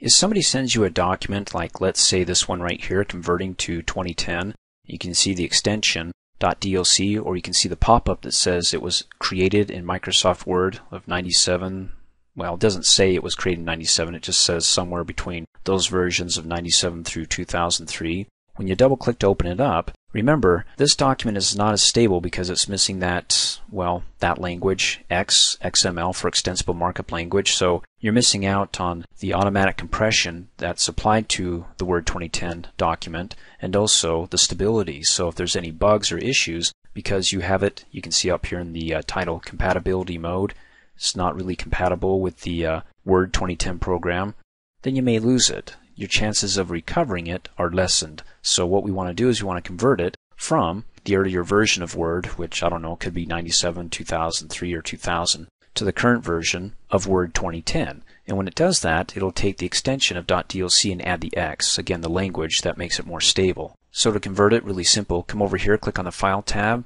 If somebody sends you a document, like let's say this one right here, converting to 2010, you can see the extension .doc, or you can see the pop-up that says it was created in Microsoft Word of 97. Well, it doesn't say it was created in 97, it just says somewhere between those versions of 97 through 2003. When you double click to open it up, remember this document is not as stable because it's missing that, well, that language, XML for Extensible Markup Language, so you're missing out on the automatic compression that's applied to the Word 2010 document, and also the stability. So if there's any bugs or issues, because you have it, you can see up here in the title compatibility mode, it's not really compatible with the Word 2010 program, then you may lose it. Your chances of recovering it are lessened. So what we want to do is we want to convert it from the earlier version of Word, which I don't know, could be 97, 2003, or 2000, to the current version of Word 2010. And when it does that, it'll take the extension of .doc and add the X, again the language that makes it more stable. So to convert it, really simple, come over here, click on the File tab,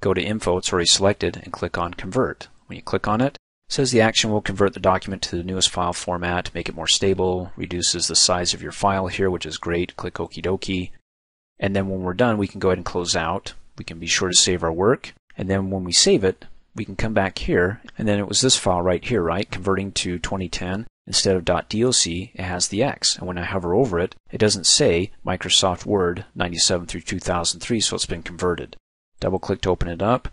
go to Info, it's already selected, and click on Convert. When you click on it, says the action will convert the document to the newest file format, make it more stable, reduces the size of your file here, which is great. Click okie dokie. And then when we're done, we can go ahead and close out. We can be sure to save our work. And then when we save it, we can come back here. And then it was this file right here, right? Converting to 2010. Instead of .doc, it has the X. And when I hover over it, it doesn't say Microsoft Word 97 through 2003, so it's been converted. Double click to open it up.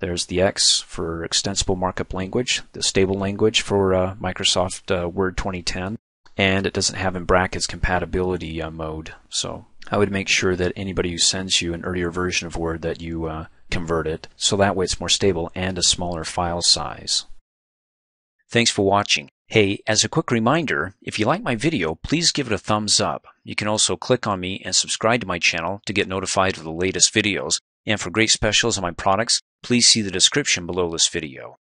There's the X for Extensible Markup Language, the stable language for Microsoft Word 2010, and it doesn't have in brackets compatibility mode. So I would make sure that anybody who sends you an earlier version of Word that you convert it, so that way it's more stable and a smaller file size. Thanks for watching. Hey, as a quick reminder, if you like my video, please give it a thumbs up. You can also click on me and subscribe to my channel to get notified of the latest videos. And for great specials on my products, please see the description below this video.